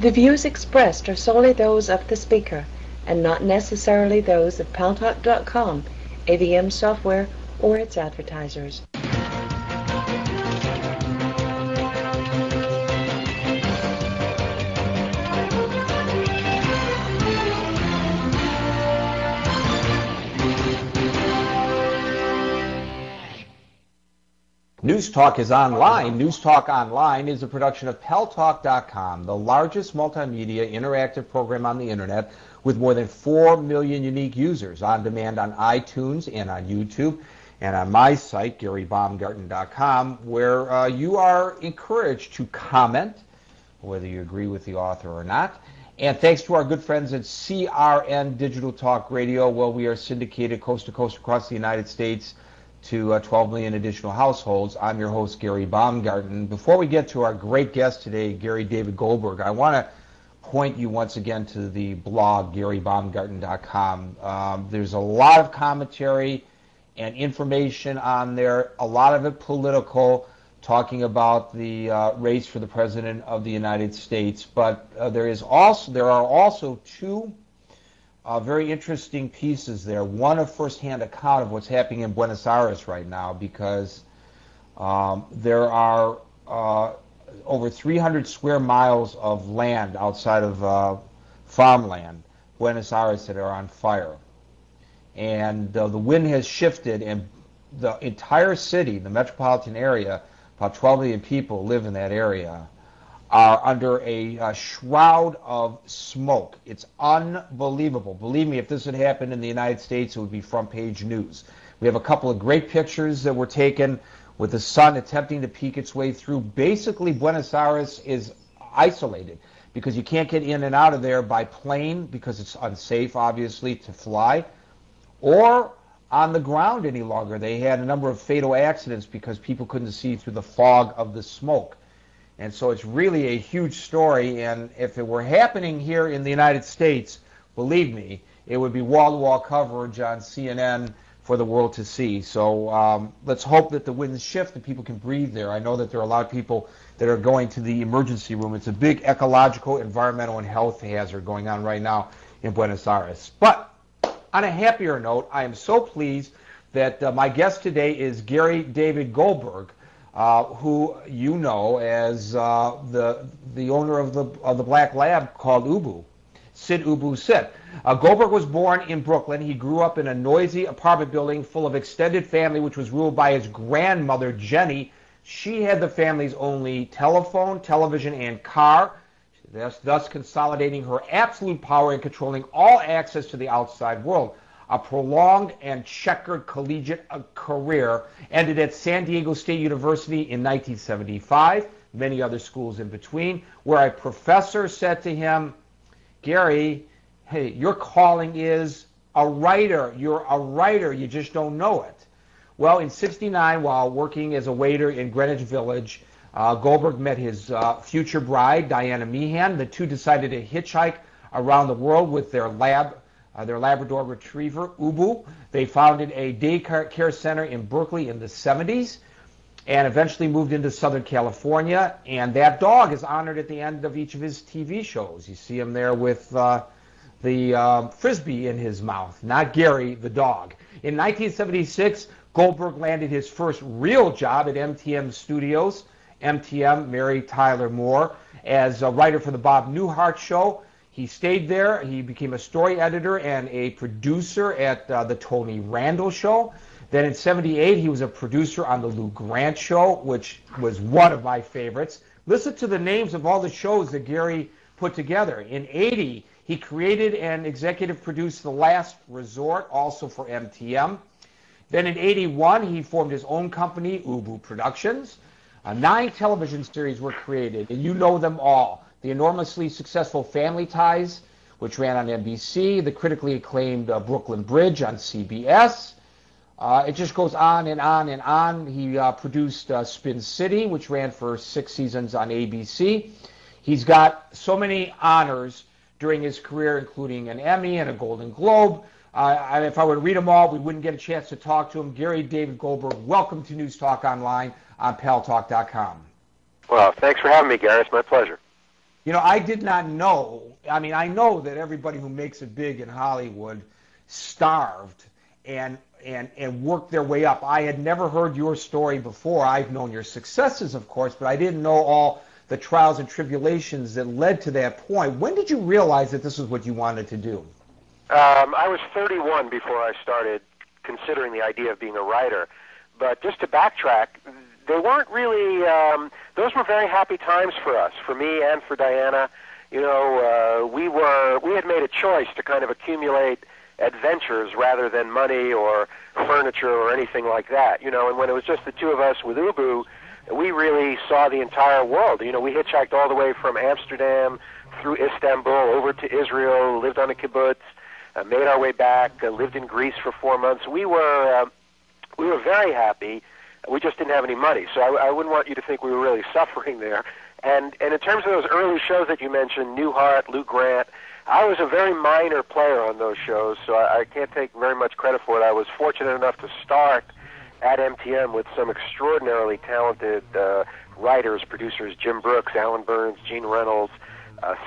The views expressed are solely those of the speaker and not necessarily those of PalTalk.com, AVM software, or its advertisers. News Talk is online. News Talk Online is a production of PalTalk.com, the largest multimedia interactive program on the Internet with more than 4 million unique users on demand on iTunes and on YouTube and on my site, GaryBaumgarten.com, where you are encouraged to comment, whether you agree with the author or not. And thanks to our good friends at CRN Digital Talk Radio, where we are syndicated coast to coast across the United States to 12 million additional households. I'm your host, Gary Baumgarten. Before we get to our great guest today, Gary David Goldberg, I want to point you once again to the blog, GaryBaumgarten.com. There's a lot of commentary and information on there, a lot of it political, talking about the race for the President of the United States. But there are also two very interesting pieces there. One, a firsthand account of what's happening in Buenos Aires right now, because there are over 300 square miles of land outside of farmland, Buenos Aires, that are on fire. And the wind has shifted, and the entire city, the metropolitan area, about 12 million people live in that area, are under a shroud of smoke. It's unbelievable. Believe me, if this had happened in the United States, it would be front page news. We have a couple of great pictures that were taken with the sun attempting to peek its way through. Basically, Buenos Aires is isolated because you can't get in and out of there by plane because it's unsafe, obviously, to fly, or on the ground any longer. They had a number of fatal accidents because people couldn't see through the fog of the smoke. And so it's really a huge story, and if it were happening here in the United States, believe me, it would be wall-to-wall coverage on CNN for the world to see. So let's hope that the winds shift and people can breathe there. I know that there are a lot of people that are going to the emergency room. It's a big ecological, environmental, and health hazard going on right now in Buenos Aires. But on a happier note, I am so pleased that my guest today is Gary David Goldberg, who you know as the owner of the black lab called Ubu, Sid Ubu Sid. Goldberg was born in Brooklyn. He grew up in a noisy apartment building full of extended family, which was ruled by his grandmother, Jenny. She had the family's only telephone, television, and car, thus consolidating her absolute power and controlling all access to the outside world. A prolonged and checkered collegiate career ended at San Diego State University in 1975, many other schools in between, where a professor said to him, "Gary, hey, your calling is a writer. You're a writer. You just don't know it." Well, in '69, while working as a waiter in Greenwich Village, Goldberg met his future bride, Diana Meehan. The two decided to hitchhike around the world with their Labrador retriever, Ubu. They founded a daycare center in Berkeley in the 70s and eventually moved into Southern California. And that dog is honored at the end of each of his TV shows. You see him there with the Frisbee in his mouth, not Gary, the dog. In 1976, Goldberg landed his first real job at MTM Studios, MTM, Mary Tyler Moore, as a writer for the Bob Newhart Show. He stayed there. He became a story editor and a producer at the Tony Randall Show. Then in '78, he was a producer on the Lou Grant Show, which was one of my favorites. Listen to the names of all the shows that Gary put together. In '80, he created and executive produced The Last Resort, also for MTM. Then in '81, he formed his own company, Ubu Productions. 9 television series were created, and you know them all. The enormously successful Family Ties, which ran on NBC, the critically acclaimed Brooklyn Bridge on CBS. It just goes on and on and on. He produced Spin City, which ran for 6 seasons on ABC. He's got so many honors during his career, including an Emmy and a Golden Globe. If I were to read them all, we wouldn't get a chance to talk to him. Gary David Goldberg, welcome to News Talk Online on PalTalk.com. Well, thanks for having me, Gary. It's my pleasure. You know, I did not know. I mean, I know that everybody who makes it big in Hollywood starved and worked their way up. I had never heard your story before. I've known your successes, of course, but I didn't know all the trials and tribulations that led to that point. When did you realize that this was what you wanted to do? I was 31 before I started considering the idea of being a writer. But just to backtrack, they weren't really, those were very happy times for us, for me and for Diana. You know, we had made a choice to kind of accumulate adventures rather than money or furniture or anything like that. You know, and when it was just the two of us with Ubu, we really saw the entire world. You know, we hitchhiked all the way from Amsterdam through Istanbul over to Israel, lived on a kibbutz, made our way back, lived in Greece for 4 months. We were very happy. We just didn't have any money, so I wouldn't want you to think we were really suffering there. And in terms of those early shows that you mentioned, Newhart, Lou Grant, I was a very minor player on those shows, so I can't take very much credit for it. I was fortunate enough to start at MTM with some extraordinarily talented writers, producers, Jim Brooks, Alan Burns, Gene Reynolds,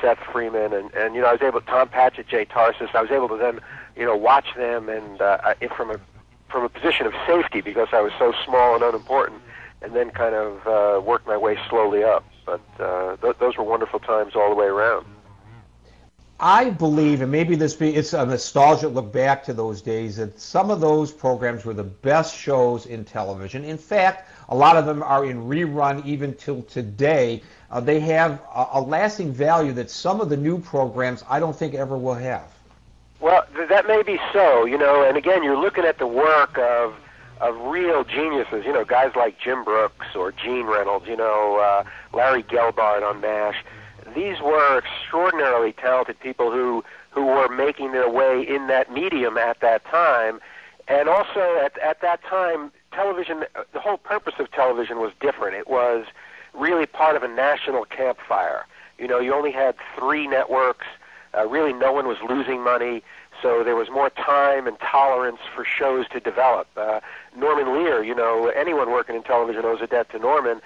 Seth Freeman, and you know, I was able to, Tom Patchett, Jay Tarsus, I was able to then, you know, watch them, and from a position of safety because I was so small and unimportant, and then kind of worked my way slowly up. But those were wonderful times all the way around. I believe, and maybe it's a nostalgia look back to those days, that some of those programs were the best shows in television. In fact, a lot of them are in rerun even till today. They have a lasting value that some of the new programs I don't think ever will have. Well, that may be so, you know, and again, you're looking at the work of real geniuses, you know, guys like Jim Brooks or Gene Reynolds, you know, Larry Gelbard on MASH. These were extraordinarily talented people who were making their way in that medium at that time. And also at that time, television, the whole purpose of television was different. It was really part of a national campfire. You know, you only had 3 networks. Really, no one was losing money, so there was more time and tolerance for shows to develop. Norman Lear, you know, anyone working in television owes a debt to Norman.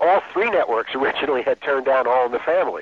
All 3 networks originally had turned down All in the Family.